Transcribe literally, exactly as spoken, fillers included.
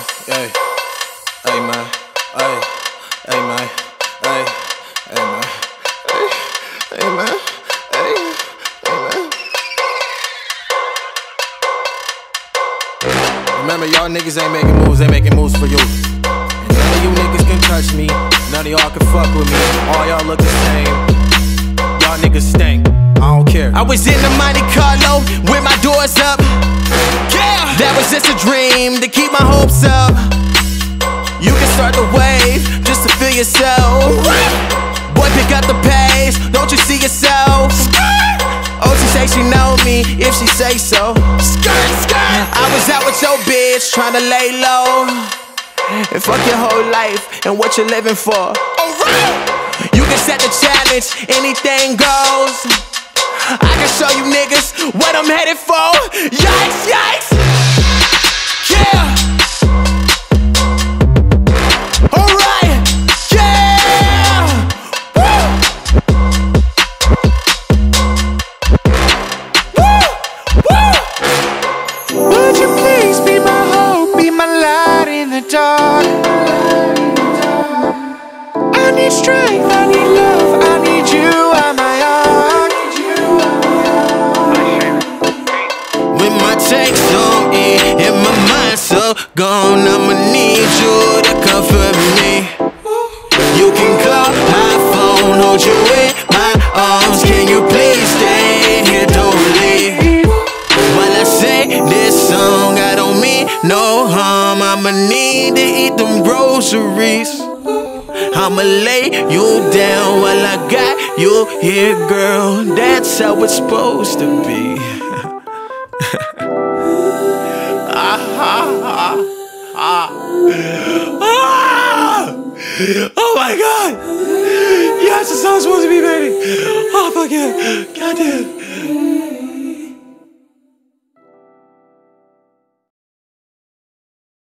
man, ay, ay man, ay, ay man, ay, ay man, ay, ay man, ay, ay man. Remember, y'all niggas ain't making moves, they making moves for you. None of you niggas can touch me, none of y'all can fuck with me. All y'all look the same, y'all niggas stink. I don't care. I was in the Monte Carlo with my doors up. Yeah, that was just a dream to keep my hopes up. You can start the wave just to feel yourself. Boy, pick up the pace, don't you see yourself? Oh, she say she know me if she say so. I was out with your bitch trying to lay low and fuck your whole life and what you're living for. You can set the challenge, anything goes. I can show you niggas what I'm headed for. Yikes, yikes. Yeah. Alright. Yeah. Woo. Woo. Woo. Would you please be my hope, be my light in the dark? I need strength, I need love, I need you on my arm. Takes on E and my mind so gone. I'ma need you to comfort me. You can call my phone, hold you in my arms. Can you please stay here, don't leave? While I sing this song, I don't mean no harm. I'ma need to eat them groceries. I'ma lay you down while I got you here, girl. That's how it's supposed to be. Ah, ah, ah. Oh my god! Yes, that's how it's supposed to be, baby! Oh fuck yeah! Goddamn!